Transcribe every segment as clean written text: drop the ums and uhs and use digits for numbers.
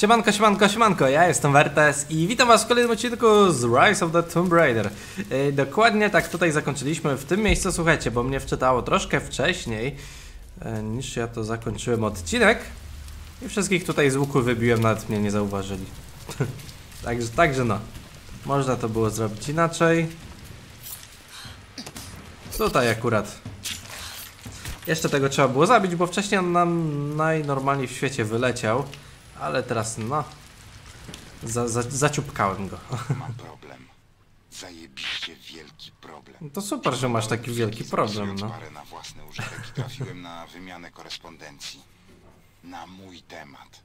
Siemanko, siemanko, siemanko, ja jestem Vertez i witam was w kolejnym odcinku z Rise of the Tomb Raider. Dokładnie tak tutaj zakończyliśmy w tym miejscu, słuchajcie, bo mnie wczytało troszkę wcześniej niż ja to zakończyłem odcinek. I wszystkich tutaj z łuku wybiłem, nawet mnie nie zauważyli. Także no, można to było zrobić inaczej. Tutaj akurat jeszcze tego trzeba było zabić, bo wcześniej on nam najnormalniej w świecie wyleciał. Ale teraz no, zaciupkałem go. Mam problem. Zajebiście wielki problem. No to super, że masz taki wielki problem, no. Parę na własny użytek trafiłem na wymianę korespondencji. Na mój temat.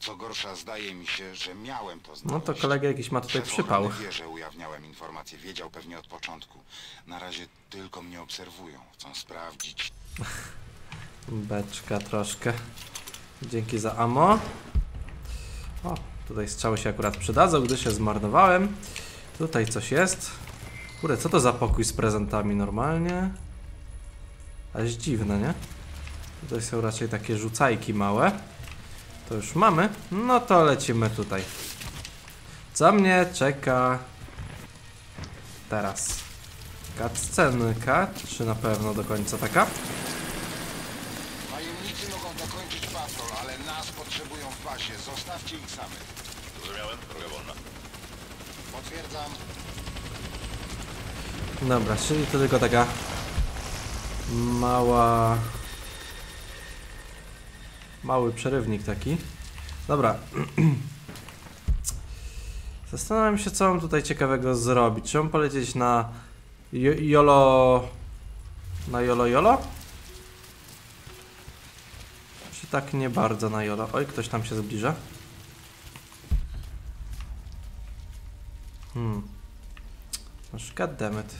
Co gorsza, zdaje mi się, że miałem to znaleźć. No to kolega jakiś ma tutaj przypał. Wie, że ujawniałem informację. Wiedział pewnie od początku. Na razie tylko mnie obserwują. Chcą sprawdzić. Beczka troszkę. Dzięki za ammo. O, tutaj strzały się akurat przydadzą, gdy się zmarnowałem. Tutaj coś jest. Kurde, co to za pokój z prezentami normalnie? Aż dziwne, nie? Tutaj są raczej takie rzucajki małe. To już mamy. No to lecimy tutaj. Co mnie czeka teraz? Cutscenka, czy na pewno do końca taka? Tajemnicy mogą dokończyć patrol, ale nas potrzebują w bazie. Zostawcie ich samych. Zrozumiałem, droga wolna. Potwierdzam. Dobra, czyli to tylko taka mała... Mały przerywnik taki. Dobra. Zastanawiam się, co mam tutaj ciekawego zrobić. Czy mam polecieć na Jolo... Na Jolo? Czy tak nie bardzo na Jolo? Oj, ktoś tam się zbliża. Goddammit.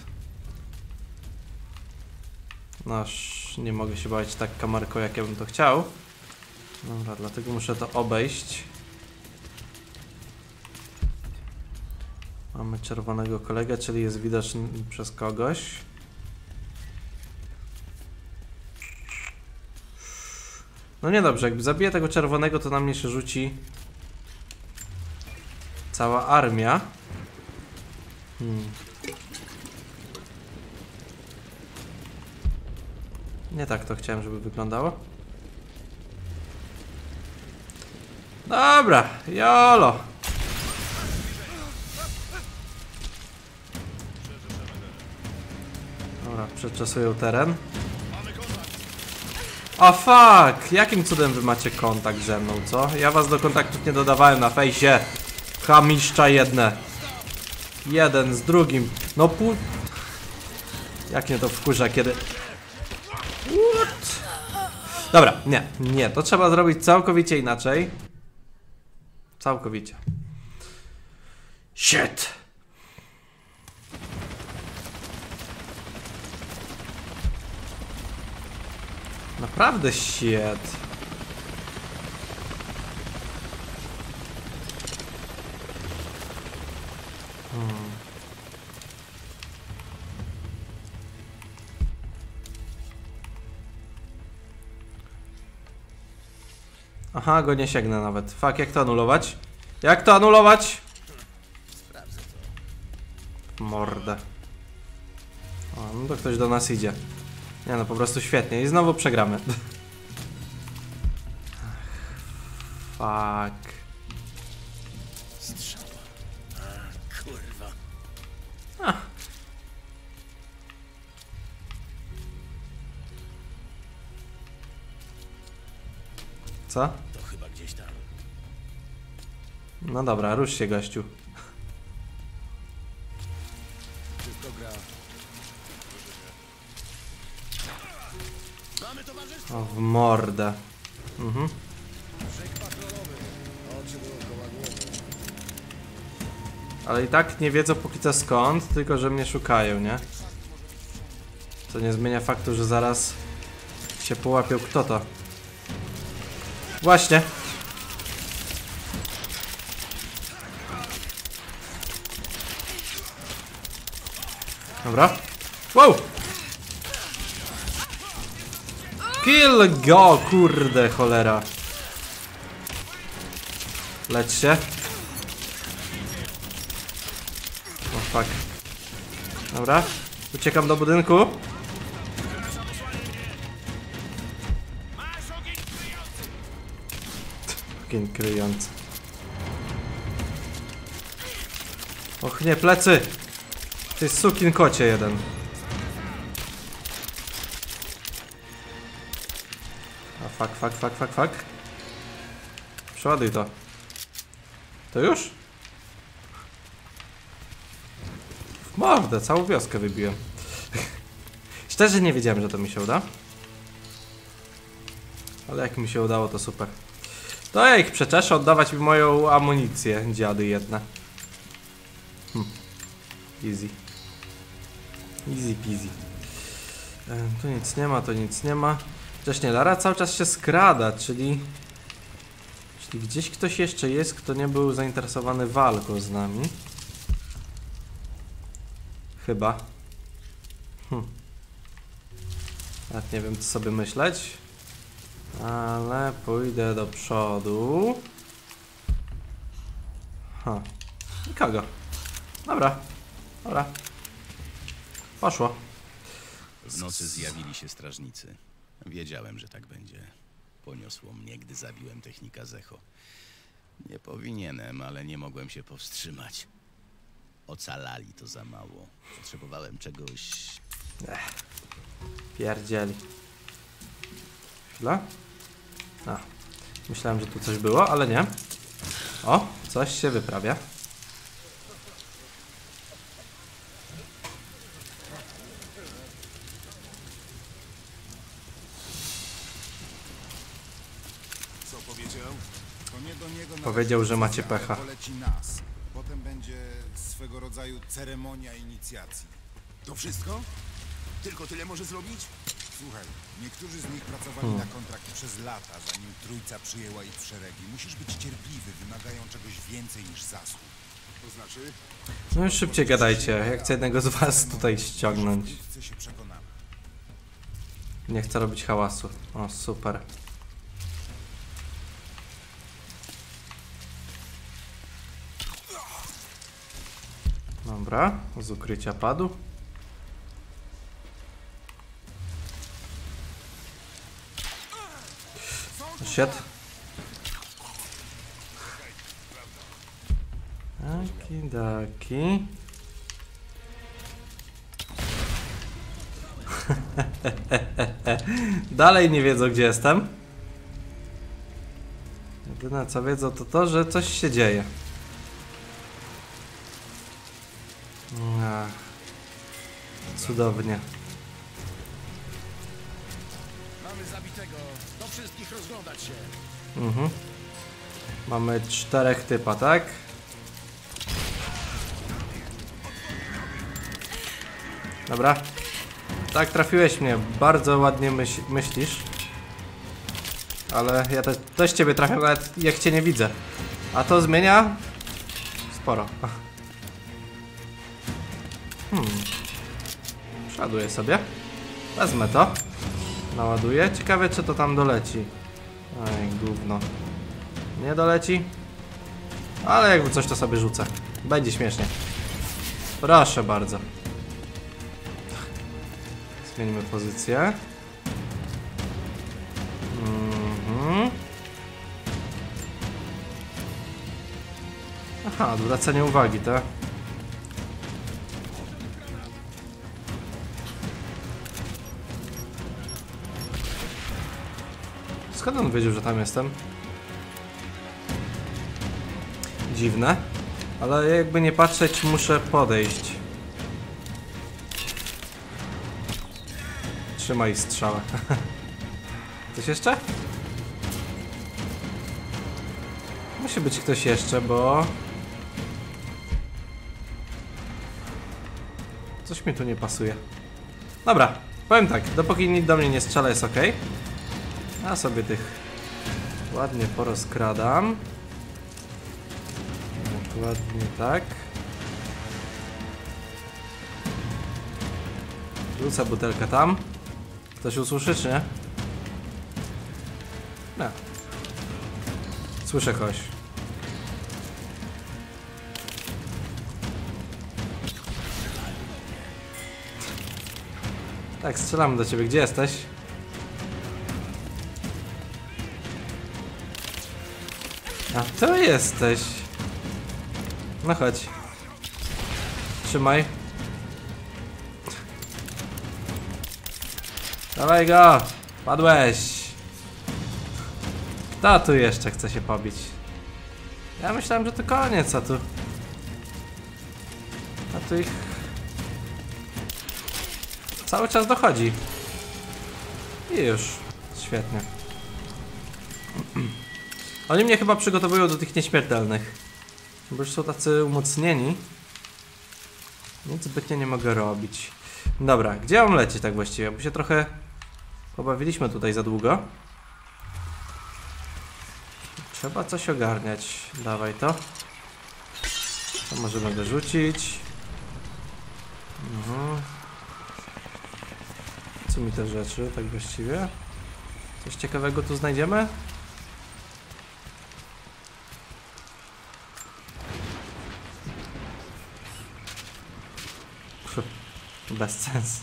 Noż, nie mogę się bawić tak kamerką, jak ja bym to chciał. Dobra, dlatego muszę to obejść. Mamy czerwonego kolegę, czyli jest widoczny przez kogoś. No niedobrze, jakby zabiję tego czerwonego, to na mnie się rzuci cała armia. Nie tak to chciałem, żeby wyglądało. Dobra, jolo. Dobra, przeczesuję teren. O fuck! Jakim cudem wy macie kontakt ze mną, co? Ja was do kontaktów nie dodawałem na fejsie. Chamiszcza jedne. Jeden z drugim. No pół... Jak mnie to wkurza, kiedy... What? Dobra, nie. To trzeba zrobić całkowicie inaczej. Całkowicie. Shit! Naprawdę shit. Aha, go nie sięgnę nawet. Fuck, jak to anulować? Jak to anulować? Mordę. O, no to ktoś do nas idzie. Nie no, po prostu świetnie. I znowu przegramy. Fuck. Strzała. A, kurwa. Co? To chyba gdzieś tam. No dobra, rusz się, gościu. O, w mordę. Ale i tak nie wiedzą póki co skąd, tylko że mnie szukają, nie? Co nie zmienia faktu, że zaraz się połapią, kto to. Właśnie. Dobra. Wow! Kill go, kurde, cholera. Lecz się. O, fuck. Dobra. Uciekam do budynku. Ogień kryjący. Och nie, plecy! Ty sukin kocie jeden. A fuck, fuck, fuck, fuck, fuck. Przeładuj to. To już? W mordę, całą wioskę wybiłem. Szczerze nie wiedziałem, że to mi się uda. Ale jak mi się udało, to super. To ja ich przeczeszę, oddawać mi moją amunicję, dziady jedne. Easy. Easy peasy. Tu nic nie ma, to nic nie ma. Wcześniej Lara cały czas się skrada, czyli... Czyli gdzieś ktoś jeszcze jest, kto nie był zainteresowany walką z nami. Chyba. Nawet nie wiem, co sobie myśleć. Ale pójdę do przodu. Nikogo. Dobra. Dobra. Poszło. W nocy zjawili się strażnicy. Wiedziałem, że tak będzie. Poniosło mnie, gdy zabiłem technika Zecho. Nie powinienem, ale nie mogłem się powstrzymać. Ocalali to za mało. Potrzebowałem czegoś... Pierdzieli. Chwila. A, myślałem, że tu coś było, ale nie. O, coś się wyprawia. Powiedział, że macie pecha. Potem będzie swego rodzaju ceremonia inicjacji. To wszystko? Tylko tyle może zrobić? Słuchaj, niektórzy z nich pracowali na kontrakt przez lata, zanim Trójca przyjęła ich w szeregi. Musisz być cierpliwy, wymagają czegoś więcej niż zasług. To znaczy... No już szybciej gadajcie, ja chcę jednego z was tutaj ściągnąć. Nie chcę robić hałasu. O, super. Dobra, z ukrycia padł. Shit. Taki, daki. Dalej nie wiedzą, gdzie jestem. Jedyne co wiedzą, to to, że coś się dzieje. Cudownie. Mamy zabitego. Do wszystkich rozglądać się. Mamy 4 typa, tak? Dobra. Tak, trafiłeś mnie. Bardzo ładnie myślisz. Ale ja też ciebie trafiam, nawet jak cię nie widzę. A to zmienia... sporo. Przeładuję sobie. Wezmę to. Naładuję. Ciekawe, czy to tam doleci. Ej, gówno. Nie doleci. Ale jakby coś, to sobie rzucę. Będzie śmiesznie. Proszę bardzo. Zmieńmy pozycję. Aha, odwracanie uwagi, tak? Skąd on wiedział, że tam jestem? Dziwne. Ale jakby nie patrzeć, muszę podejść. Trzymaj strzałę. Coś jeszcze? Musi być ktoś jeszcze, bo... coś mi tu nie pasuje. Dobra, powiem tak. Dopóki nikt do mnie nie strzela, jest ok. Ja sobie tych ładnie porozkradam. Dokładnie tak. Rzucę butelkę tam. Ktoś usłyszy, czy nie? No. Słyszę kogoś. Tak, strzelamy do ciebie. Gdzie jesteś? A tu jesteś. No chodź. Trzymaj. Dawaj go! Padłeś! Kto tu jeszcze chce się pobić? Ja myślałem, że to koniec, a tu... A tu ich... Cały czas dochodzi. I już. Świetnie. Oni mnie chyba przygotowują do tych nieśmiertelnych. Bo już są tacy umocnieni. Nic zbytnio nie mogę robić. Dobra, gdzie mam lecieć tak właściwie? Bo się trochę pobawiliśmy tutaj za długo. Trzeba coś ogarniać. Dawaj to. To możemy dorzucić. Mhm. Co mi te rzeczy tak właściwie? Coś ciekawego tu znajdziemy? Bez sensu.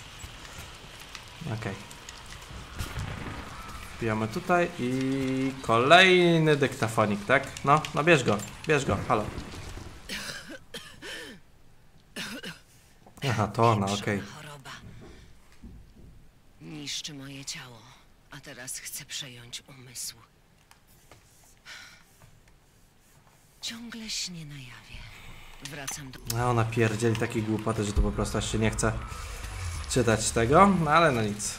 Okej. Wbijamy tutaj i kolejny dyktafonik, tak? No, no bierz go, halo. Aha, to ona, okej. Choroba niszczy moje ciało, a teraz chcę przejąć umysł. Ciągle śnię na jawie. Wracam do... No ona pierdzieli takie głupoty, że to po prostu aż się nie chce czytać tego, no ale no nic.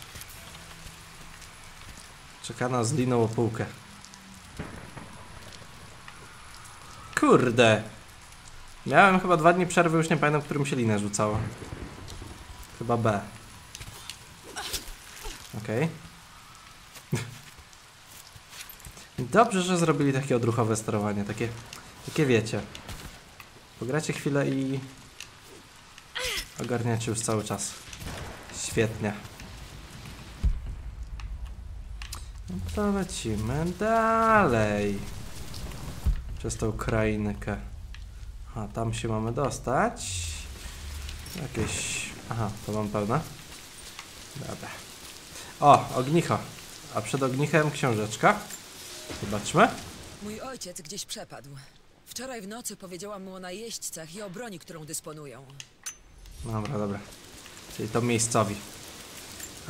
Czeka nas z liną o półkę. Kurde! Miałem chyba 2 dni przerwy, już nie pamiętam, którym się linę rzucało. Chyba B. Okej. Dobrze, że zrobili takie odruchowe sterowanie, takie wiecie. Pogracie chwilę i ogarniacie już cały czas. Świetnie. No to lecimy dalej. Przez tą krainkę. A tam się mamy dostać. Jakieś... Aha, to mam pełne. Dobra. O, ognicho. A przed ognichem książeczka. Zobaczmy. Mój ojciec gdzieś przepadł. Wczoraj w nocy powiedziałam mu o najeźdźcach i o broni, którą dysponują. Dobra, Czyli to miejscowi.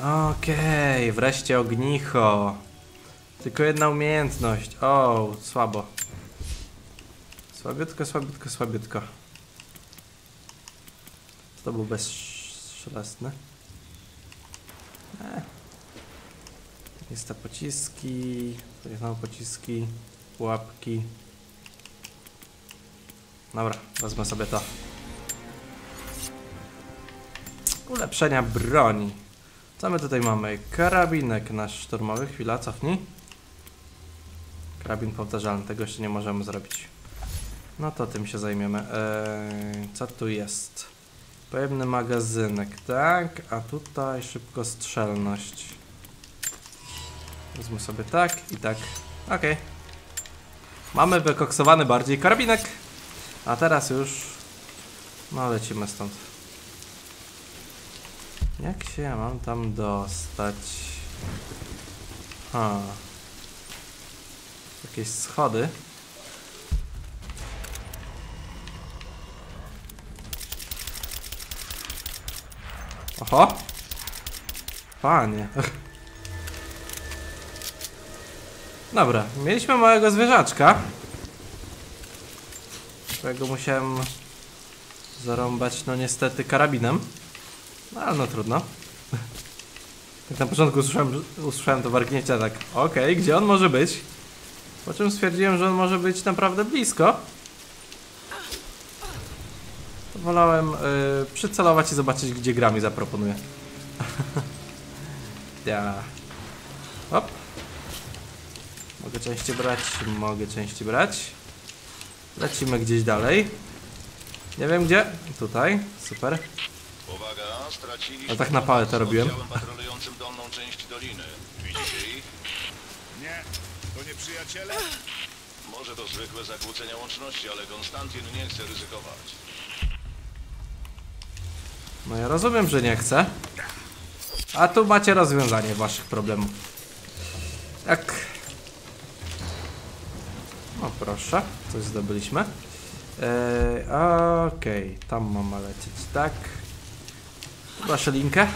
Okej, wreszcie ognicho. Tylko jedna umiejętność. O, słabo. Słabiutko. To był bezszelestny. Jest to pociski. Tutaj są pociski, pułapki. Dobra, wezmę sobie to. Ulepszenia broni. Co my tutaj mamy? Karabinek nasz szturmowy. Chwila, cofnij. Karabin powtarzalny. Tego jeszcze nie możemy zrobić. No to tym się zajmiemy. Co tu jest? Pojemny magazynek, tak? A tutaj szybkostrzelność. Wezmę sobie tak i tak. Okej. Mamy wykoksowany bardziej karabinek. A teraz już... No lecimy stąd. Jak się ja mam tam dostać? Jakieś schody. Oho! Panie. Dobra, mieliśmy małego zwierzaczka, którego musiałem zarąbać, no niestety, karabinem. No ale no trudno. Tak na początku usłyszałem to warknięcie, tak okej, gdzie on może być? Po czym stwierdziłem, że on może być naprawdę blisko. To wolałem przycelować i zobaczyć, gdzie gra mi zaproponuje. Hop. Mogę częściej brać, Lecimy gdzieś dalej. Nie wiem gdzie. Tutaj. Super. Ale tak na pałę to robiłem. Nie, to nie przyjaciele. Może to zwykłe zakłócenia łączności, ale Konstantin nie chce ryzykować. No ja rozumiem, że nie chce. A tu macie rozwiązanie waszych problemów. Tak. O proszę, coś zdobyliśmy. Okej, tam mama lecieć, tak. Chyba szelinkę.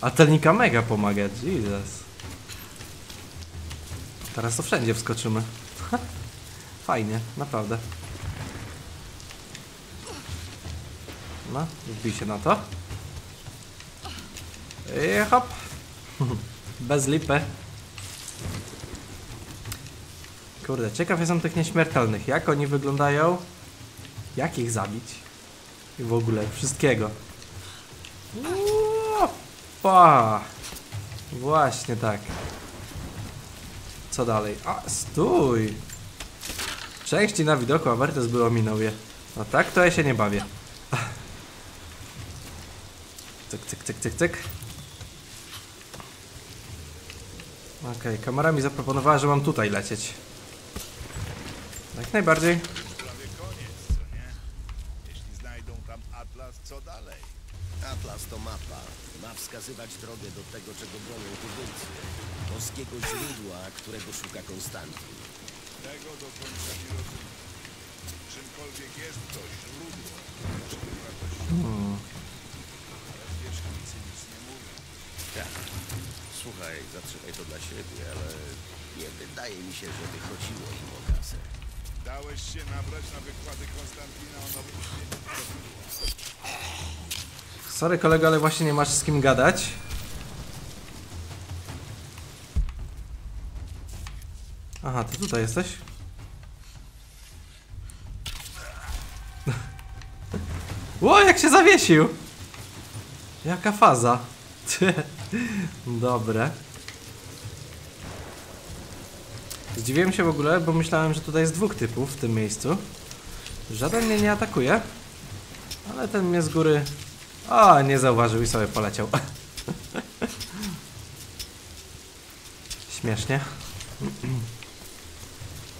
A ta linka mega pomaga, Jesus. Teraz to wszędzie wskoczymy. Fajnie, naprawdę. No, wbij się na to. I hop. Bez lipy. Kurde, ciekaw jestem tych nieśmiertelnych. Jak oni wyglądają? Jak ich zabić? I w ogóle wszystkiego. Opa! Właśnie tak. Co dalej? A, stój! Części na widoku, a Vertez by ominął je. No tak, to ja się nie bawię. Cyk, cyk, cyk, cyk, cyk. Okej, kamera mi zaproponowała, że mam tutaj lecieć. Jak najbardziej. Prawie koniec, co nie? Jeśli znajdą tam Atlas, co dalej? Atlas to mapa. Ma wskazywać drogę do tego, czego bronią tubylcy. Boskiego źródła, którego szuka Konstantin. Tego do końca nie rozumiem. Czymkolwiek jest to źródło, to wiesz, nic nie mówię. Tak. Słuchaj, zatrzymaj to dla siebie, ale nie wydaje mi się, żeby chodziło im o kasę. Dałeś się nabrać na wykłady Konstantina o nowym świecie. Sorry kolego, ale właśnie nie masz z kim gadać. Aha, ty tutaj jesteś? Ło, jak się zawiesił! Jaka faza? Dobre. Zdziwiłem się w ogóle, bo myślałem, że tutaj jest dwóch typów w tym miejscu. Żaden mnie nie atakuje. Ale ten mnie z góry... O, nie zauważył i sobie poleciał. Śmiesznie.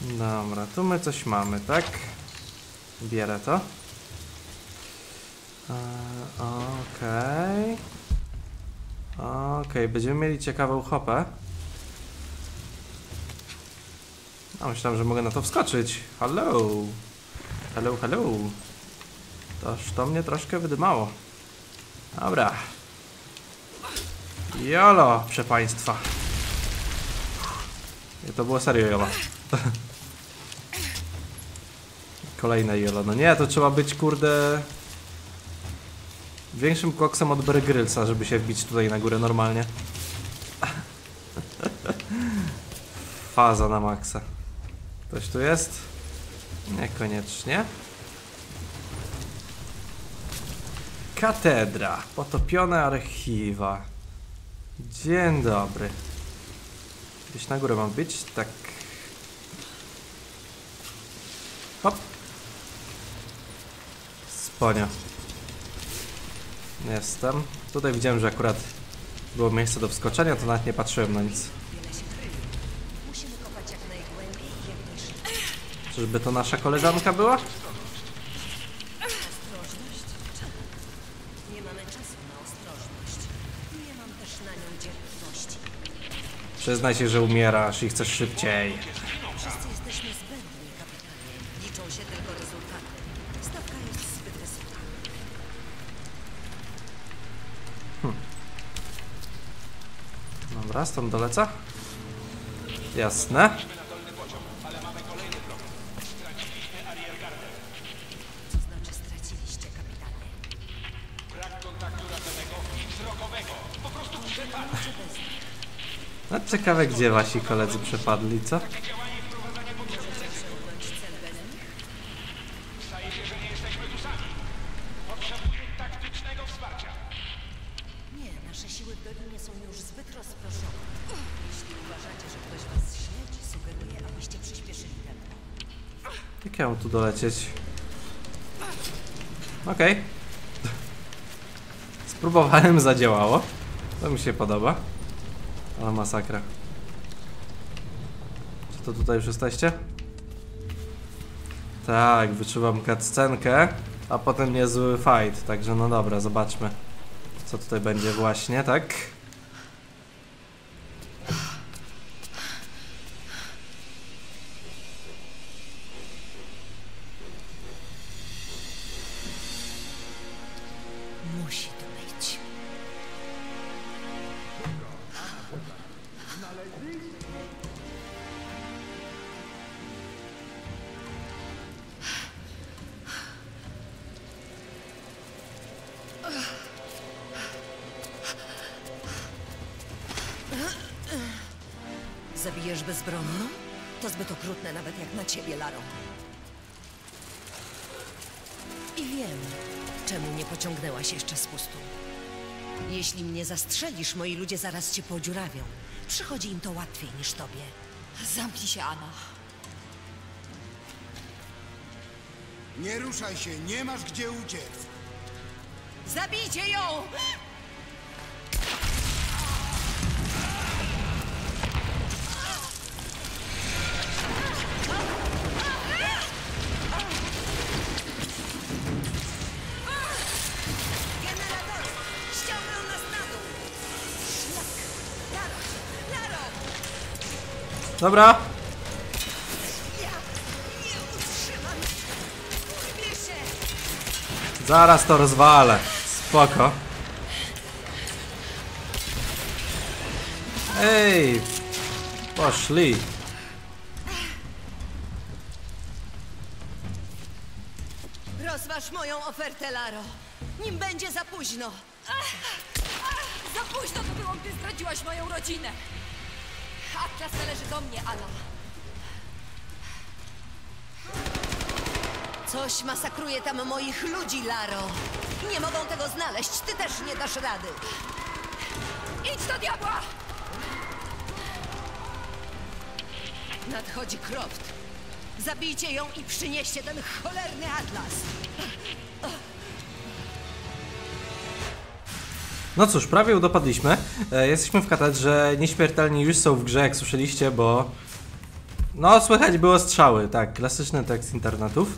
Dobra, tu my coś mamy, tak? Bierę to. Okej. Okej, będziemy mieli ciekawą hopę. A myślałem, że mogę na to wskoczyć. Hello. Hello, hello. Toż to mnie troszkę wydymało. Dobra. Jolo, proszę państwa. To było serio jolo. Kolejne jolo. No nie, to trzeba być kurde... Większym koksem od Bear Grylsa, żeby się wbić tutaj na górę normalnie. Faza na maksa. Ktoś tu jest? Niekoniecznie. Katedra. Potopione archiwa. Dzień dobry. Gdzieś na górę mam być? Tak. Hop. Sponia. Jestem. Tutaj widziałem, że akurat było miejsce do wskoczenia, to nawet nie patrzyłem na nic. Czyżby to nasza koleżanka była? Przyznaj się, że umierasz i chcesz szybciej. Dobra, stąd dolecę. Jasne. No ciekawe, gdzie wasi koledzy przepadli, co? Jak ja mam tu dolecieć? Okej. Spróbowałem, zadziałało. To mi się podoba. Ale masakra. Czy to tutaj już jesteście? Tak, wyczuwam cutscenkę, a potem niezły fight. Także no dobra, zobaczmy co tutaj będzie właśnie, tak? Musi tu być. Zabijesz bezbronną? To zbyt okrutne nawet jak na ciebie, Laro. I wiem, czemu nie pociągnęłaś jeszcze z pustu. Jeśli mnie zastrzelisz, moi ludzie zaraz cię podziurawią. Przychodzi im to łatwiej niż tobie. Zamknij się, Anna. Nie ruszaj się, nie masz gdzie uciec. Zabijcie ją! Dobra. Zaraz to rozwalę. Spoko. Ej. Poszli. Rozważ moją ofertę, Laro. Nim będzie za późno. Za późno to było, gdy zdradziłaś moją rodzinę. Atlas należy do mnie, Anna. Coś masakruje tam moich ludzi, Laro. Nie mogą tego znaleźć, ty też nie dasz rady. Idź do diabła! Nadchodzi Croft. Zabijcie ją i przynieście ten cholerny Atlas. No cóż, prawie udopadliśmy. Jesteśmy w katedrze, nieśmiertelni już są w grze, jak słyszeliście, bo... No, słychać było strzały, tak, klasyczny tekst internetów.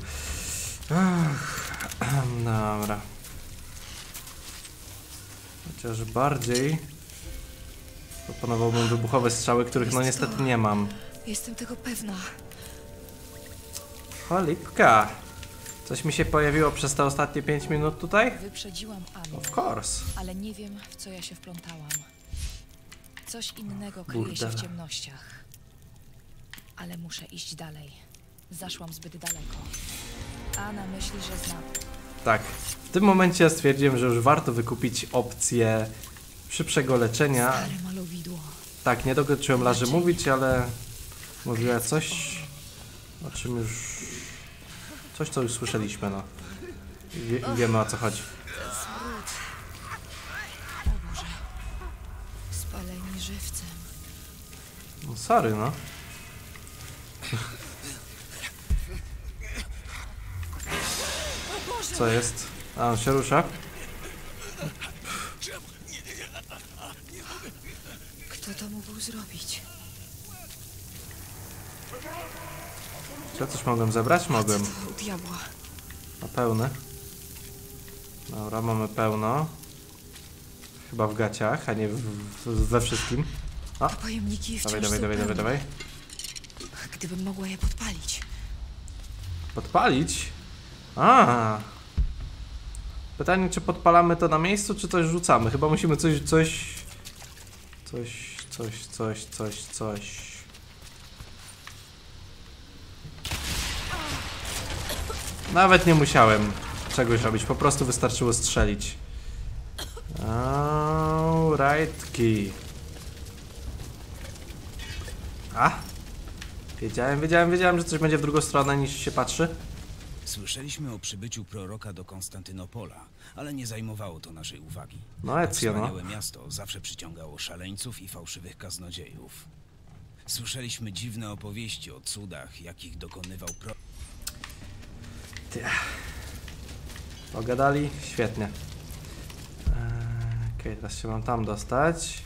Dobra. Chociaż bardziej... proponowałbym wybuchowe strzały, których no niestety nie mam. Jestem tego pewna. Cholipka. Coś mi się pojawiło przez te ostatnie 5 minut tutaj? Wyprzedziłam Annę. Of course. Ale nie wiem, w co ja się wplątałam. Coś innego kryje się w ciemnościach. Ale muszę iść dalej. Zaszłam zbyt daleko. Anna myśli, że znam. Tak. W tym momencie stwierdziłem, że już warto wykupić opcję szybszego leczenia. Stare malowidło. Tak, nie dokończyłem Larze mówić, ale mówiła coś, o czym już... Coś, co już słyszeliśmy, no. Wiemy, o co chodzi. O Boże. Spaleni żywcem. No sorry, no. Co jest? A, on się rusza. Kto to mógł zrobić? Ja coś mogłem zebrać? Mogłem. Na pełny. Dobra, mamy pełno. Chyba w gaciach, a nie we wszystkim. O! Pojemniki wciąż dawaj, dawaj. Gdybym mogła je podpalić. Podpalić? A. Pytanie, czy podpalamy to na miejscu, czy coś rzucamy? Chyba musimy coś. Nawet nie musiałem czegoś robić, po prostu wystarczyło strzelić. Rajtki. A? Wiedziałem, że coś będzie w drugą stronę niż się patrzy. Słyszeliśmy o przybyciu proroka do Konstantynopola, ale nie zajmowało to naszej uwagi. No Ecjo, no. Wspaniałe miasto zawsze przyciągało szaleńców i fałszywych kaznodziejów. Słyszeliśmy dziwne opowieści o cudach, jakich dokonywał prorok. Pogadali? Świetnie. Okej, teraz się mam tam dostać.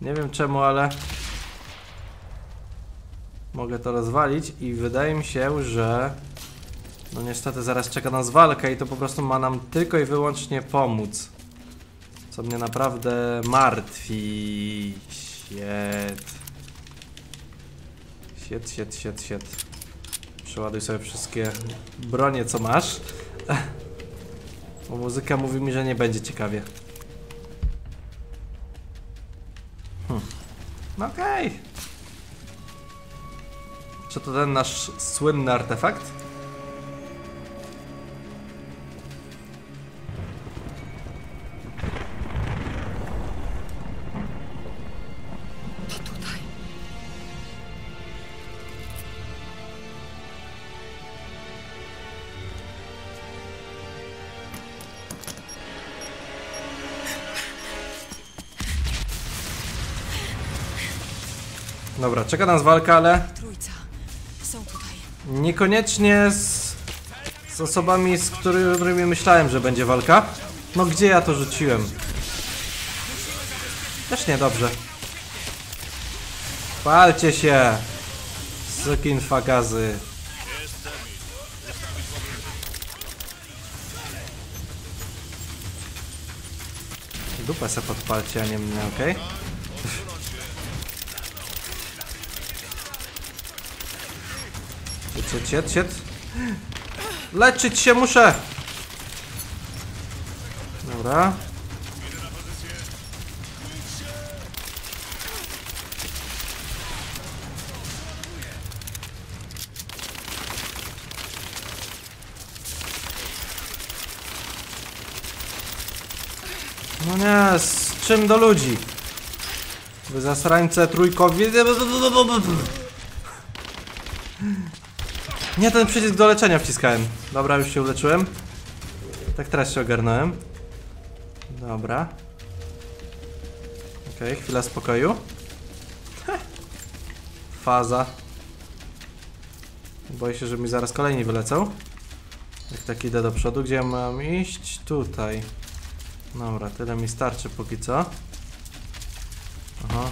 Nie wiem czemu, ale... Mogę to rozwalić i wydaje mi się, że... No niestety zaraz czeka nas walka i to po prostu ma nam tylko i wyłącznie pomóc. Co mnie naprawdę martwi. Shit. Przeładuj sobie wszystkie bronie, co masz. Bo muzyka mówi mi, że nie będzie ciekawie. No okej. Czy to ten nasz słynny artefakt? Dobra, czeka nas walka, ale niekoniecznie z osobami, z którymi myślałem, że będzie walka. No gdzie ja to rzuciłem? Też niedobrze. Palcie się, sykinfagazy. Dupę se podpalcie, a nie mnie, okej? Sied. Leczyć się muszę. Dobra. No nie, z czym do ludzi? Wy zasrańce trójkowi. Nie, ten przycisk do leczenia wciskałem. Dobra, już się uleczyłem. Tak, teraz się ogarnąłem. Dobra. Okej, chwila spokoju. Faza. Boję się, że mi zaraz kolejni wylecą. Jak tak idę do przodu, gdzie mam iść? Tutaj. Dobra, tyle mi starczy póki co. Aha.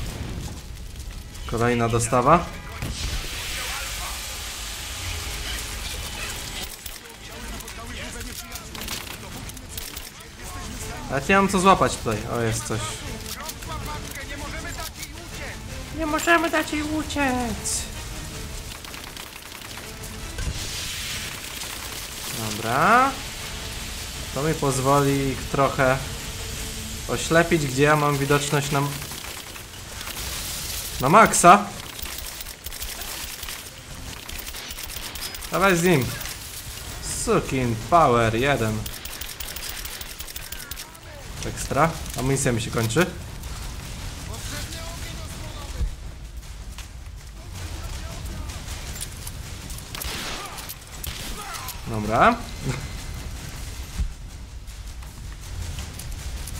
Kolejna dostawa. Ale nie mam co złapać tutaj. O, jest coś. Nie możemy dać jej uciec. Dobra. To mi pozwoli ich trochę oślepić, gdzie ja mam widoczność na maksa. Dawaj z nim. Sukin power 1. Ekstra. Amunicja mi się kończy. Dobra.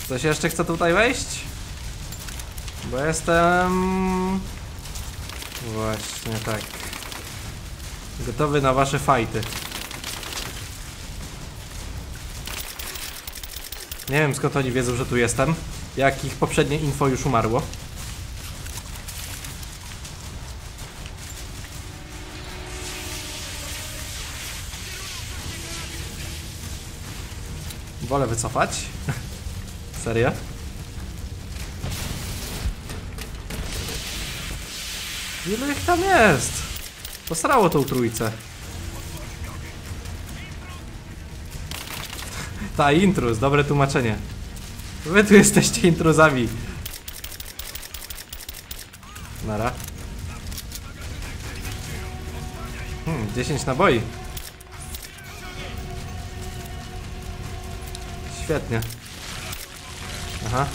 Coś jeszcze chce tutaj wejść? Bo jestem... Właśnie tak. Gotowy na wasze fajty. Nie wiem, skąd oni wiedzą, że tu jestem. Jak ich poprzednie info już umarło. Wolę wycofać. Serio? Ile ich tam jest? Posrało tą trójcę. Ta, intruz, dobre tłumaczenie. Wy tu jesteście intruzami. Nara. 10 naboi. Świetnie. Aha.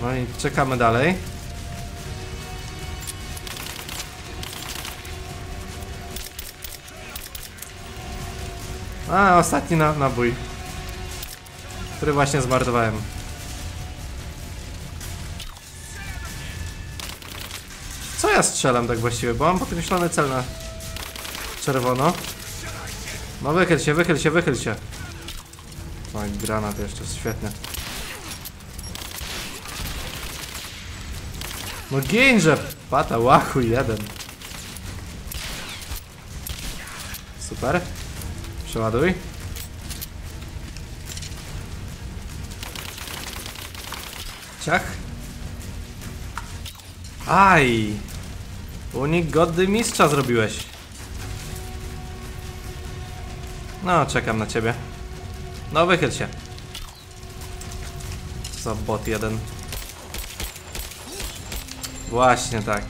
No i czekamy dalej. A, ostatni nabój, który właśnie zmarnowałem. Co ja strzelam tak właściwie? Bo mam podkreślony cel na czerwono. No wychyl się, wychyl się, wychyl się. No i granat jeszcze, świetnie. No ginże, pata, łachu, jeden. Super. Przeładuj. Ciach. Aj. Unik godny mistrza zrobiłeś. No, czekam na ciebie. No wychyl się. Co bot jeden. Właśnie tak.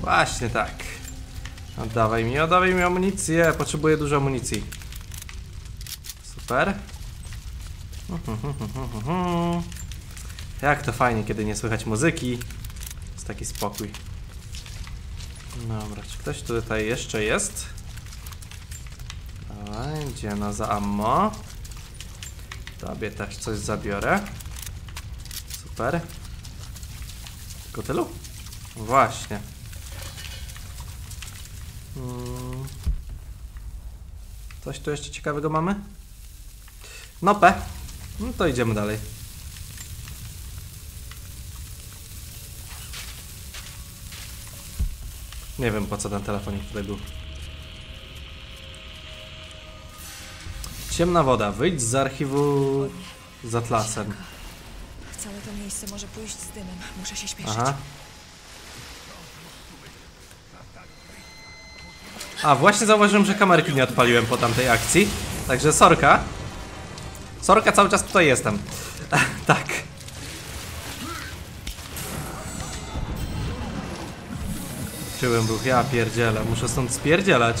Właśnie tak. Oddawaj mi amunicję. Potrzebuję dużo amunicji. Super. Jak to fajnie, kiedy nie słychać muzyki. Jest taki spokój. Dobra, czy ktoś tutaj jeszcze jest? Dawaj, idzie na za ammo. Tobie też coś zabiorę. Super. Tylko tylu? Właśnie. Coś tu jeszcze ciekawego mamy? No pe. No to idziemy dalej. Nie wiem, po co ten telefonik tutaj był. Ciemna woda. Wyjdź z archiwu z Atlasem. Całe to miejsce może pójść z dymem. Muszę się śpieszyć. Aha. A, właśnie zauważyłem, że kamerki nie odpaliłem po tamtej akcji. Także sorka. Sorka, cały czas tutaj jestem. Tak. Czułem ruch, ja pierdzielę. Muszę stąd spierdzielać.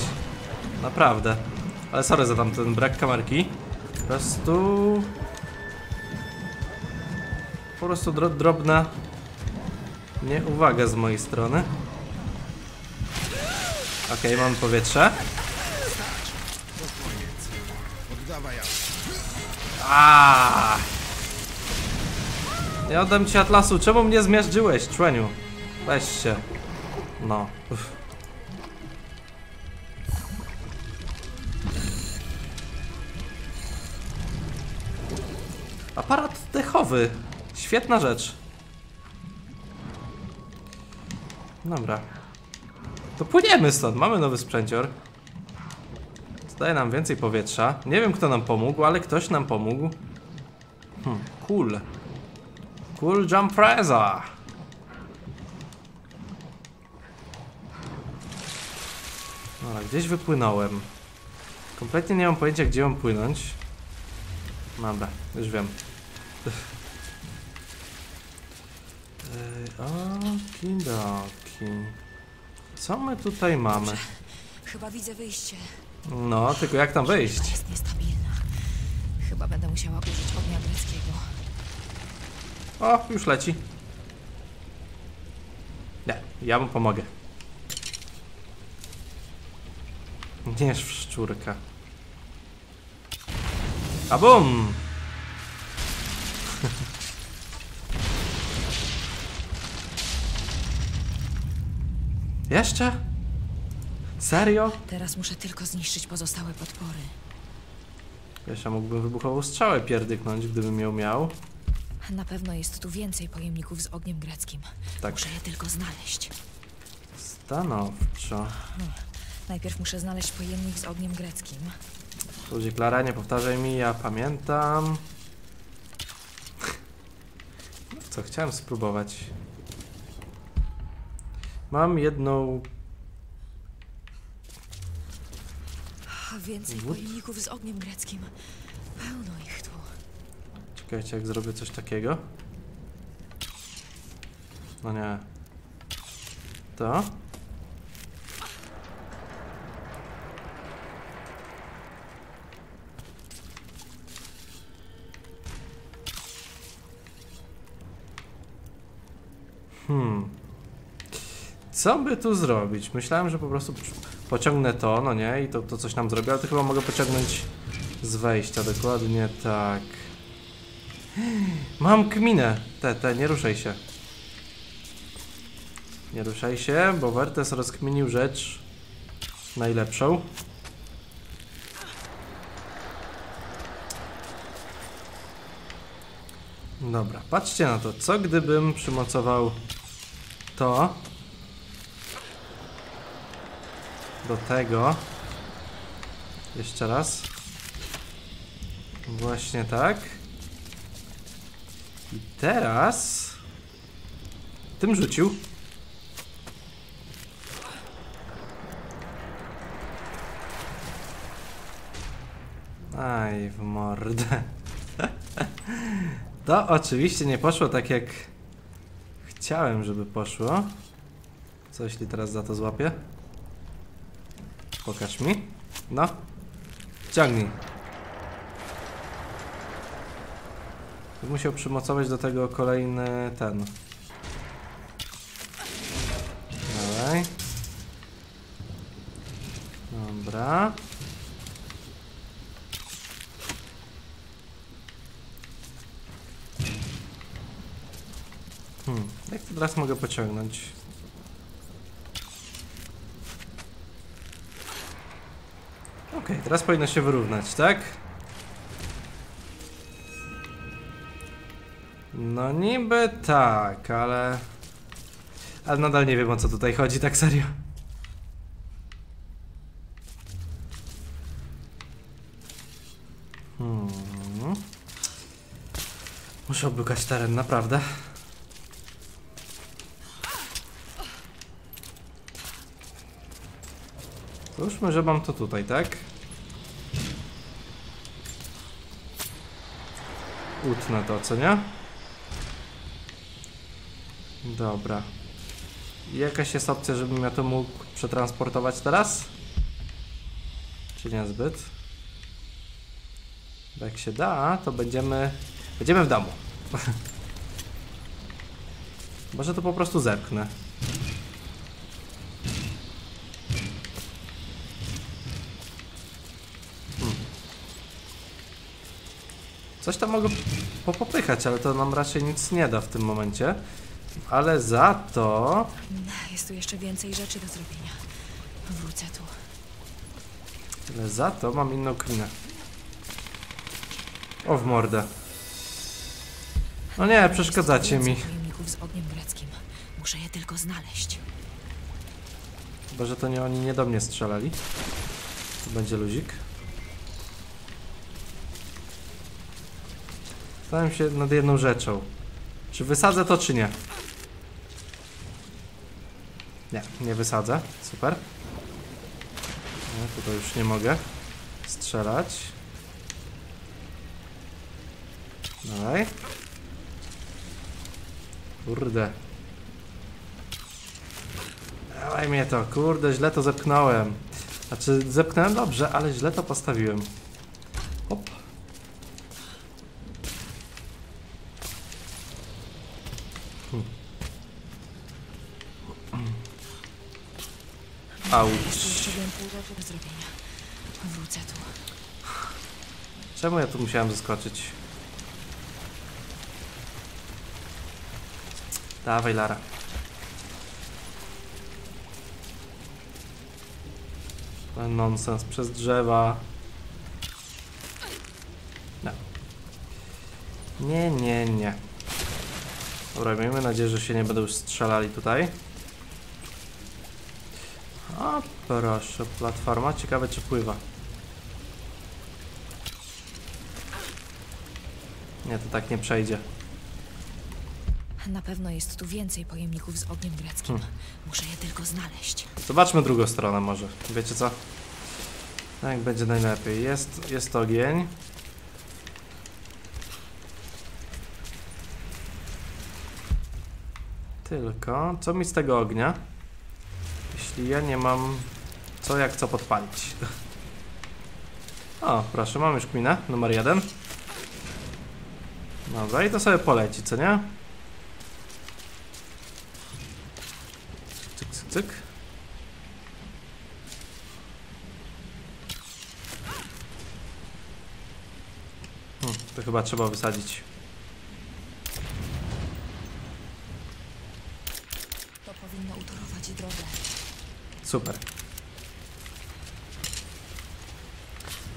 Naprawdę. Ale sorry za tamten brak kamerki. Po prostu drobna nieuwaga z mojej strony. Okej, mam powietrze. Aaaa! Nie oddam ci Atlasu. Czemu mnie zmiażdżyłeś, człeniu? Weź się. No. Uf. Aparat dechowy. Świetna rzecz. Dobra. To płyniemy stąd. Mamy nowy sprzęcior. Daje nam więcej powietrza. Nie wiem, kto nam pomógł, ale ktoś nam pomógł. Cool. Cool jump preza. No ale gdzieś wypłynąłem. Kompletnie nie mam pojęcia, gdzie mam płynąć. Dobra, już wiem. Okidoki. Co my tutaj mamy? Dobrze. Chyba widzę wyjście. No, tylko jak tam wyjść? Rzeźba jest niestabilna. Chyba będę musiała użyć ognia greckiego. O, już leci. Nie, ja mu pomogę. Nie, szczurka. A bum! Jeszcze? Serio? Teraz muszę tylko zniszczyć pozostałe podpory. Jasia, mógłbym wybuchową strzałę pierdyknąć, gdybym ją miał. Na pewno jest tu więcej pojemników z ogniem greckim. Tak. Muszę je tylko znaleźć. Stanowczo. Najpierw muszę znaleźć pojemnik z ogniem greckim. Ludzie, Klara, nie powtarzaj mi, ja pamiętam. Co, chciałem spróbować. Mam jedną... Więcej pojemników z ogniem greckim. Pełno ich tu. Czekajcie, jak zrobię coś takiego. No nie. To? Co by tu zrobić? Myślałem, że po prostu pociągnę to, no nie? I to coś nam zrobi, ale to chyba mogę pociągnąć z wejścia, dokładnie tak. Mam kminę! Te, nie ruszaj się. Nie ruszaj się, bo Vertez rozkminił rzecz najlepszą. Dobra, patrzcie na to. Co gdybym przymocował to... do tego. Jeszcze raz. Właśnie tak. I teraz... tym rzucił. Aj, w mordę. To oczywiście nie poszło tak, jak chciałem, żeby poszło. Co jeśli teraz za to złapię? Pokaż mi. No. Ciągnij. Musiał przymocować do tego kolejny ten. Dalej. Dobra. Jak to teraz mogę pociągnąć? Okej, teraz powinno się wyrównać, tak? No niby tak, ale... Ale nadal nie wiem, o co tutaj chodzi, tak serio. Muszę obrukać teren, naprawdę. Załóżmy, że mam to tutaj, tak? Utnę to, co nie? Dobra. Jakaś jest opcja, żebym ja to mógł przetransportować teraz? Czy niezbyt? Jak się da, to będziemy w domu. Może to po prostu zepchnę. Coś tam mogę popychać, ale to nam raczej nic nie da w tym momencie. Ale za to... Jest tu jeszcze więcej rzeczy do zrobienia. Wrócę tu. Ale za to mam inną klinę. O, w mordę. No nie, przeszkadzacie mi. Z ogniem greckim. Muszę je tylko znaleźć. Chyba, że to nie oni nie do mnie strzelali. To będzie luzik. Zastanawiam się nad jedną rzeczą. Czy wysadzę to, czy nie? Nie, nie wysadzę. Super. No, tutaj już nie mogę strzelać. Dalej. Kurde. Dawaj mnie to. Kurde, źle to zepchnąłem. Znaczy, zepchnąłem dobrze, ale źle to postawiłem. Hop. Czemu ja tu musiałem zaskoczyć? Dawaj, Lara. Ten nonsens przez drzewa. No. Nie, nie, nie. Dobra, miejmy nadzieję, że się nie będą już strzelali tutaj. O, proszę, platforma. Ciekawe, czy pływa. Nie, to tak nie przejdzie. Na pewno jest tu więcej pojemników z ogniem greckim. Muszę je tylko znaleźć. Zobaczmy drugą stronę może. Wiecie co? Tak będzie najlepiej. Jest ogień. Tylko, co mi z tego ognia? Jeśli ja nie mam co jak co podpalić. O, proszę, mam już kminę, numer 1. Dobra, i to sobie poleci, co nie? Cyk, cyk, cyk. To chyba trzeba wysadzić. To powinno utorować drogę. Super.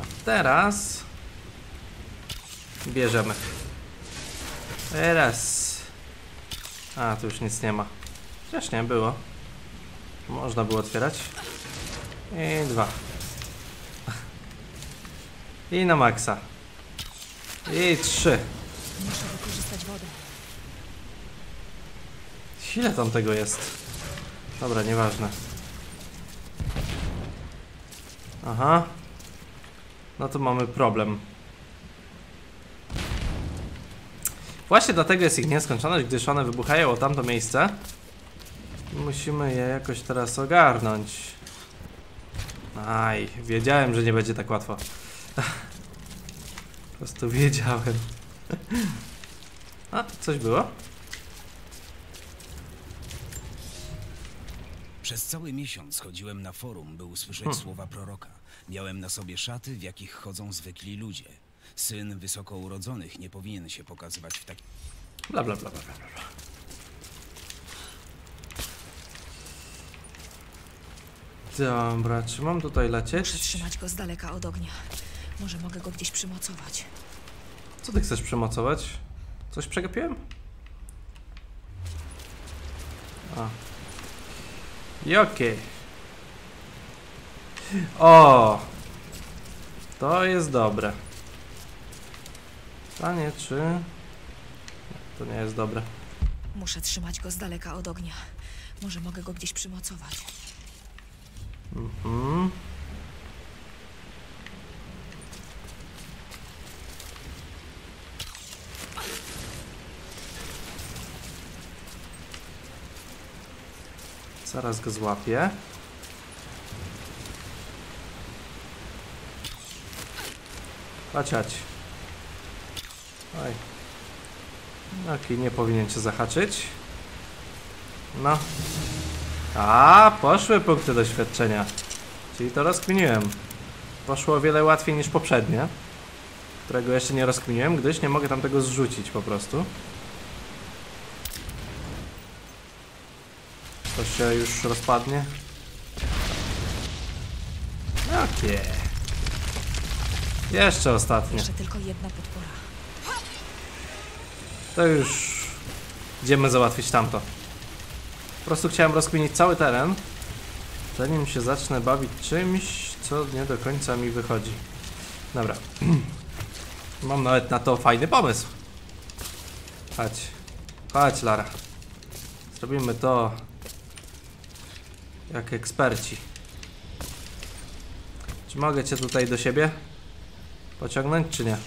A teraz... Bierzemy. Teraz. A, tu już nic nie ma. Przecież nie było. Można było otwierać. I 2. I na maksa. I 3. Muszę wykorzystać wodę. Ile tam tego jest? Dobra, nieważne. Aha. no to mamy problem. Właśnie dlatego jest ich nieskończoność, gdyż one wybuchają o tamto miejsce. Musimy je jakoś teraz ogarnąć. Aj, wiedziałem, że nie będzie tak łatwo. Po prostu wiedziałem. A, coś było? Przez cały miesiąc chodziłem na forum, by usłyszeć słowa proroka. Miałem na sobie szaty, w jakich chodzą zwykli ludzie. Syn wysoko urodzonych nie powinien się pokazywać w taki... Bla, bla, bla, bla, bla, bla. Dobra, czy mam tutaj lecieć? Muszę trzymać go z daleka od ognia. Może mogę go gdzieś przymocować. Co ty chcesz przymocować? Coś przegapiłem? A. I okej. O! To jest dobre. Pytanie, czy... To nie jest dobre. Muszę trzymać go z daleka od ognia. Może mogę go gdzieś przymocować. Mhm. Zaraz go złapię. Paciać. Oj. Okej, nie powinien cię zahaczyć. No. A, poszły punkty doświadczenia. Czyli to rozkminiłem. Poszło o wiele łatwiej niż poprzednie, którego jeszcze nie rozkminiłem, gdyż nie mogę tam tego zrzucić po prostu. To się już rozpadnie. Okej. Jeszcze ostatnie. Jeszcze tylko jedna podpora. To już idziemy załatwić tamto. Po prostu chciałem rozkminić cały teren, zanim się zacznę bawić czymś, co nie do końca mi wychodzi. Dobra. Mam nawet na to fajny pomysł. Chodź. Chodź, Lara. Zrobimy to jak eksperci. Czy mogę cię tutaj do siebie pociągnąć, czy nie?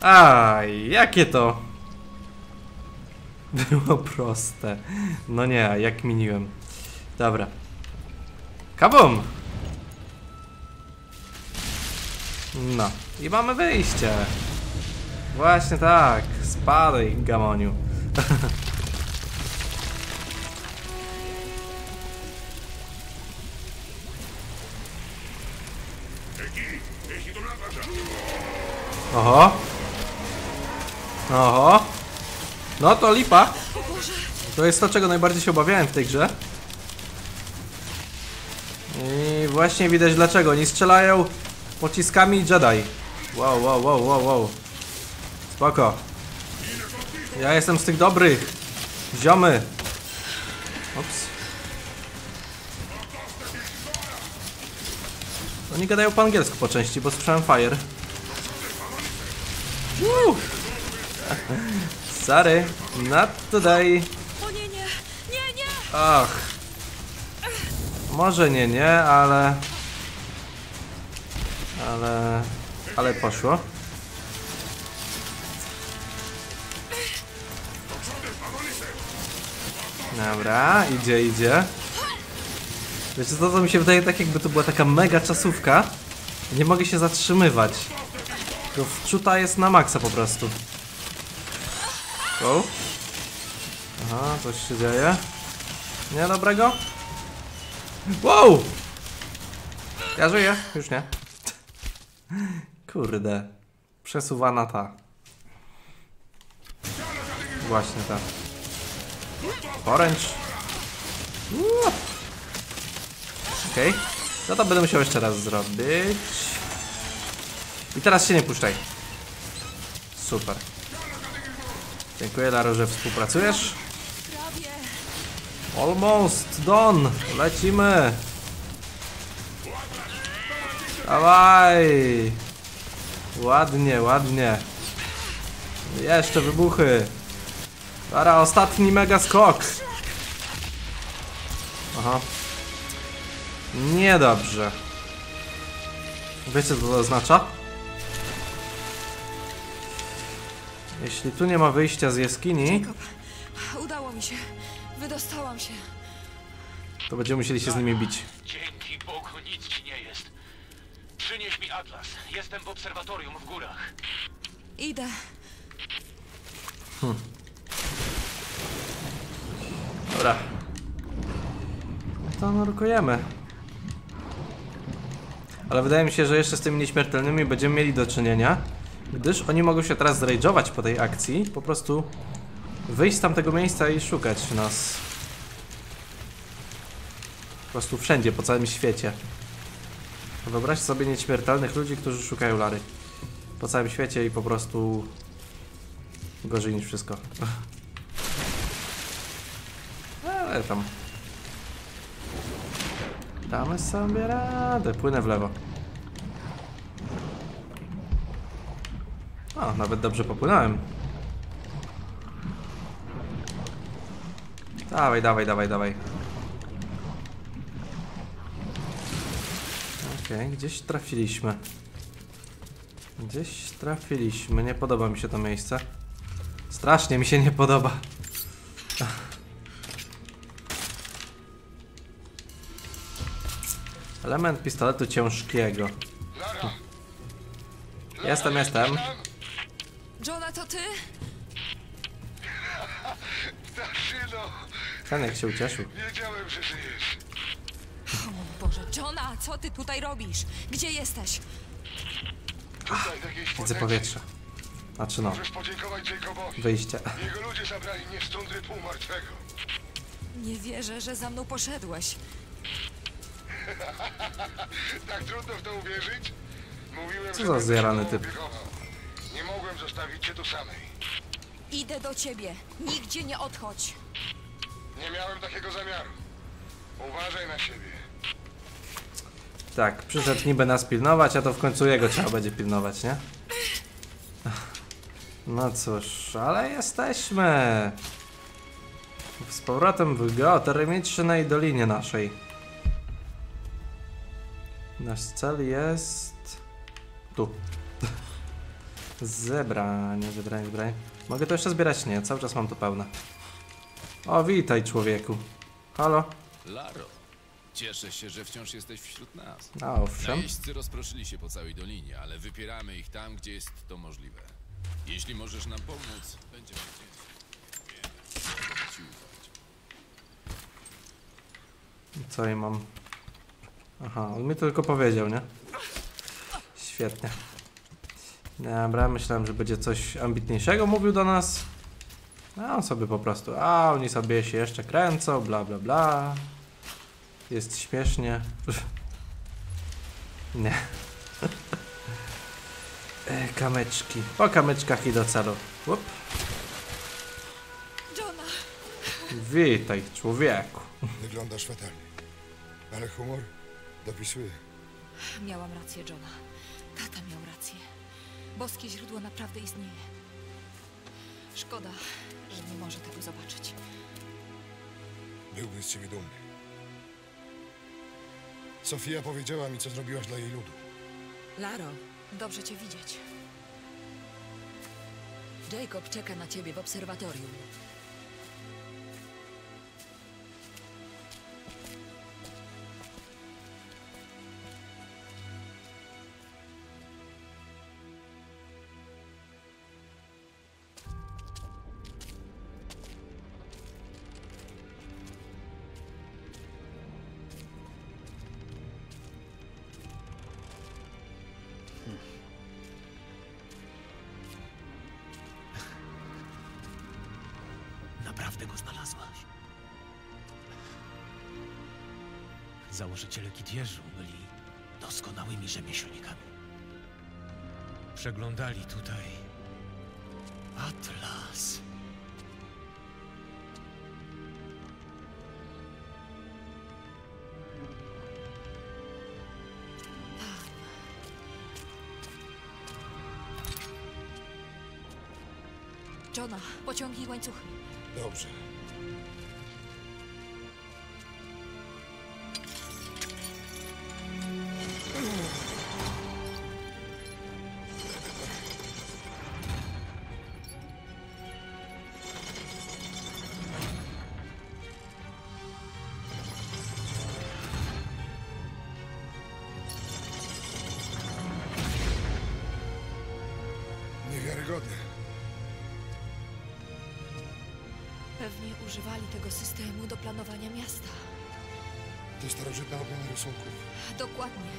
Aj, jakie to było proste. No nie, jak miniłem. Dobra. Kabum! No. I mamy wyjście. Właśnie tak. Spadaj, gamoniu. Oho. Oho. No to lipa. To jest to, czego najbardziej się obawiałem w tej grze. I właśnie widać dlaczego. Oni strzelają pociskami Jedi. Wow, wow, wow, wow, wow. Spoko. Ja jestem z tych dobrych. Ziomy. Ups. Oni gadają po angielsku po części, bo słyszałem fire. Sorry, not today. O nie, nie, nie, nie. Ach. Może nie, nie, ale... Ale poszło. Dobra, idzie, idzie. Wiecie co, to mi się wydaje tak, jakby to była taka mega czasówka. Nie mogę się zatrzymywać. To wczuta jest na maksa po prostu. Wow. Aha, coś się dzieje. Nie dobrego? Wow! Ja żyję, już nie. Kurde. Przesuwana ta. Właśnie ta. Poręcz. Okej. No to będę musiał jeszcze raz zrobić. I teraz się nie puszczaj. Super. Dziękuję, Laro, że współpracujesz. Almost done. Lecimy. Dawaj. Ładnie, ładnie. Jeszcze wybuchy. Lara, ostatni mega skok. Aha. Niedobrze. Wiecie, co to oznacza? Jeśli tu nie ma wyjścia z jaskini... Jacob, udało mi się. Wydostałam się. To będziemy musieli się z nimi bić. Dzięki Bogu, nic ci nie jest. Przynieś mi Atlas. Jestem w obserwatorium w górach. Idę. Dobra. To nurkujemy. Ale wydaje mi się, że jeszcze z tymi nieśmiertelnymi będziemy mieli do czynienia, gdyż oni mogą się teraz zrajdżować po tej akcji. Po prostu wyjść z tamtego miejsca i szukać nas. Po prostu wszędzie, po całym świecie. Wyobraź sobie nieśmiertelnych ludzi, którzy szukają Lary. Po całym świecie i po prostu... gorzej niż wszystko. Ale tam... damy sobie radę. Płynę w lewo. O, nawet dobrze popłynąłem. Dawaj, dawaj, dawaj, dawaj. Okej, gdzieś trafiliśmy. Gdzieś trafiliśmy. Nie podoba mi się to miejsce. Strasznie mi się nie podoba. Element pistoletu ciężkiego. Lara. Jestem. Jonah, to ty? Fenek się ucieszył. Wiedziałem, że żyjesz. O mój Boże, Jonah, co ty tutaj robisz? Gdzie jesteś? Widzę powietrze. Znaczy no. Możesz podziękować Jacobowi. Wyjście. Jego ludzie zabrali mnie stąd półmartwego. Nie wierzę, że za mną poszedłeś. Tak trudno w to uwierzyć? Mówiłem, co za zjarany typ. Nie mogłem zostawić cię tu samej. Idę do ciebie. Nigdzie nie odchodź. Nie miałem takiego zamiaru. Uważaj na siebie. Tak, przyszedł niby nas pilnować, a to w końcu jego trzeba będzie pilnować, nie? No cóż, ale jesteśmy. Z powrotem w geotermicznej dolinie naszej. Nasz cel jest... tu. Zebranie. Mogę to jeszcze zbierać? Nie, cały czas mam to pełne. O, witaj, człowieku. Halo? Laro, cieszę się, że wciąż jesteś wśród nas. A owszem. Najeźdźcy rozproszyli się po całej dolinie, ale wypieramy ich tam, gdzie jest to możliwe. Jeśli możesz nam pomóc, będziemy ci ufać. Co ja mam? Aha, on mi tylko powiedział, nie? Świetnie. Dobra, myślałem, że będzie coś ambitniejszego mówił do nas. A on sobie po prostu, a oni sobie się jeszcze kręcą, bla bla bla. Jest śmiesznie. Nie. Kamyczki. Po kamyczkach i do celu. Up. Witaj, człowieku. Wyglądasz fatalnie. Ale humor dopisuje. Miałam rację, Jonah. Tata miał rację. Boskie źródło naprawdę istnieje. Szkoda, że nie może tego zobaczyć. Byłby z ciebie dumny. Sofia powiedziała mi, co zrobiłaś dla jej ludu. Laro, dobrze cię widzieć. Jacob czeka na ciebie w obserwatorium. Naprawdę go znalazłaś? Założyciele Kitierzu byli doskonałymi rzemieślnikami. Przeglądali tutaj Atlas. Jonah, pociągnij łańcuchy. Dobrze. używali tego systemu do planowania miasta. To starożytna odmiana rysunków. Dokładnie.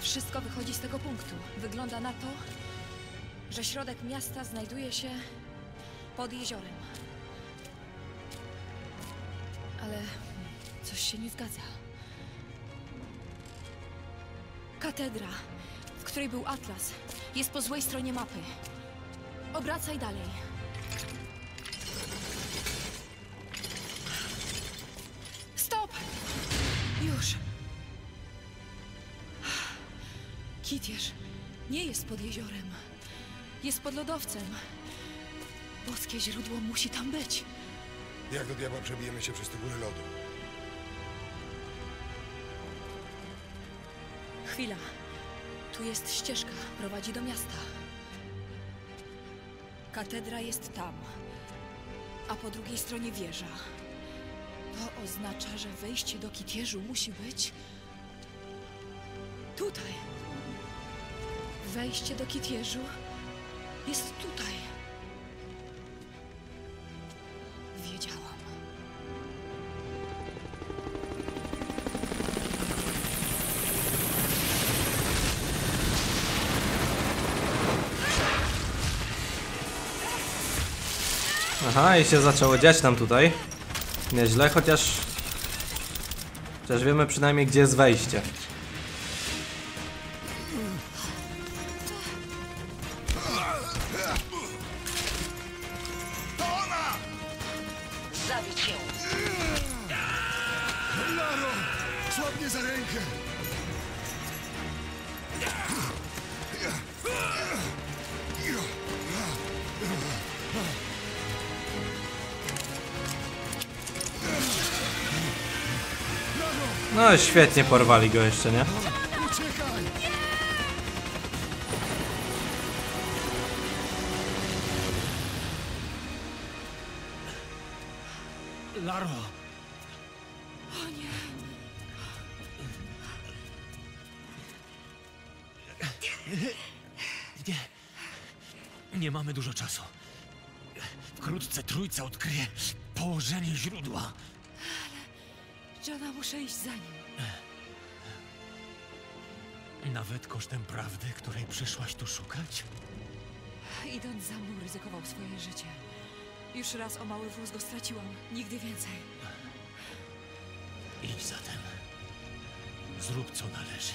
Wszystko wychodzi z tego punktu. Wygląda na to, że środek miasta znajduje się pod jeziorem. Ale coś się nie zgadza. Katedra, w której był Atlas, jest po złej stronie mapy. Obracaj dalej. Stop! Już. Kitierz nie jest pod jeziorem. Jest pod lodowcem. Boskie źródło musi tam być. Jak do diabła przebijemy się przez te góry lodu? Chwila. Tu jest ścieżka. Prowadzi do miasta. Katedra jest tam, a po drugiej stronie wieża. To oznacza, że wejście do Kitierzu musi być tutaj. Wejście do Kitierzu jest tutaj. Wiedziałam. Aha, i się zaczęło dziać nam tutaj. Nieźle, chociaż wiemy przynajmniej, gdzie jest wejście. Zabić ją. Laro, złap mnie za rękę. No świetnie, porwali go jeszcze, nie? Laro! O nie! Nie. Nie mamy dużo czasu. Wkrótce Trójca odkryje położenie źródła. Jonah, muszę iść za nim. Nawet kosztem prawdy, której przyszłaś tu szukać? Idąc za mną, ryzykował swoje życie. Już raz o mały wóz go straciłam. Nigdy więcej. Idź zatem. Zrób co należy.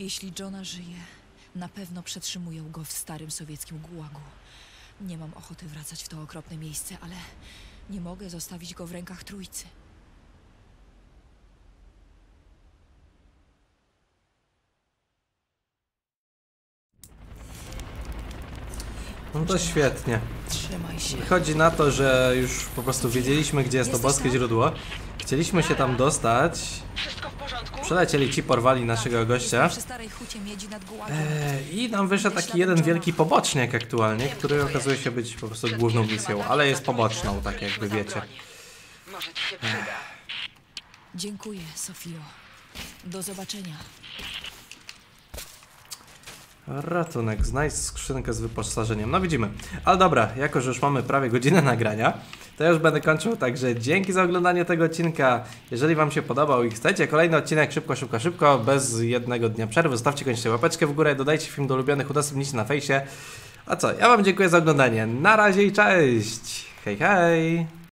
Jeśli Jonah żyje, na pewno przetrzymują go w starym sowieckim gułagu. Nie mam ochoty wracać w to okropne miejsce, ale nie mogę zostawić go w rękach Trójcy. No to świetnie. Trzymaj się. Wychodzi na to, że już po prostu wiedzieliśmy, gdzie jest to boskie źródło. Chcieliśmy się tam dostać. Przelecieli ci, porwali naszego gościa. I nam wyszedł taki jeden wielki poboczniak aktualnie, który okazuje się być po prostu główną misją, ale jest poboczną, tak jakby wiecie. Dziękuję, Sofio. Do zobaczenia. Ratunek, znajdź skrzynkę z wyposażeniem. No widzimy. Ale dobra, jako że już mamy prawie godzinę nagrania, to już będę kończył, także dzięki za oglądanie tego odcinka. Jeżeli wam się podobał i chcecie kolejny odcinek szybko, bez jednego dnia przerwy, zostawcie koniecznie łapeczkę w górę, dodajcie film do ulubionych, udostępnijcie na fejsie. A co, ja wam dziękuję za oglądanie. Na razie i cześć! Hej, hej!